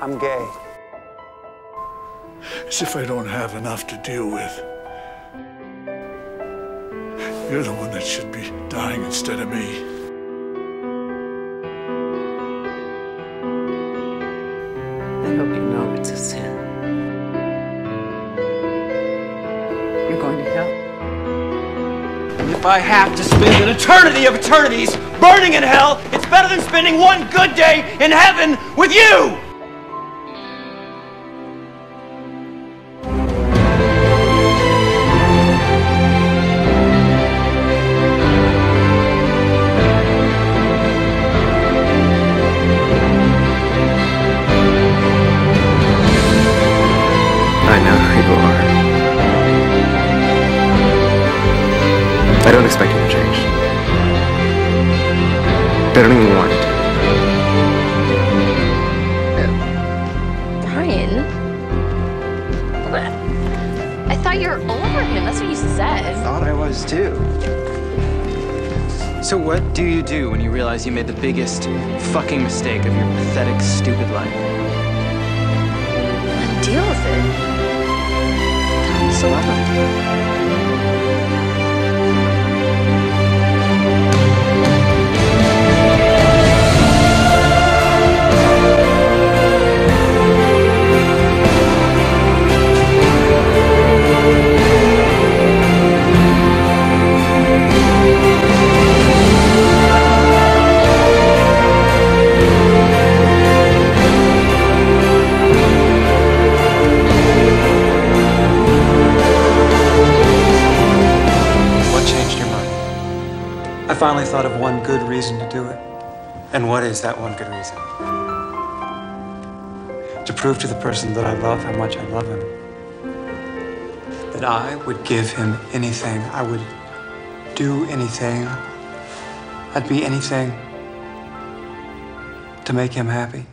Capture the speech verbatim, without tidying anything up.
I'm gay. As if I don't have enough to deal with. You're the one that should be dying instead of me. I hope you know it's a sin. You're going to hell. And if I have to spend an eternity of eternities burning in hell, it's better than spending one good day in heaven with you! I know who you are. I don't expect you to change. I don't even want it. Uh, Brian? I thought you were over him. That's what you said. I thought I was, too. So what do you do when you realize you made the biggest fucking mistake of your pathetic, stupid life? I deal with it. So I love you. I finally thought of one good reason to do it. And what is that one good reason? To prove to the person that I love how much I love him. That I would give him anything. I would do anything. I'd be anything to make him happy.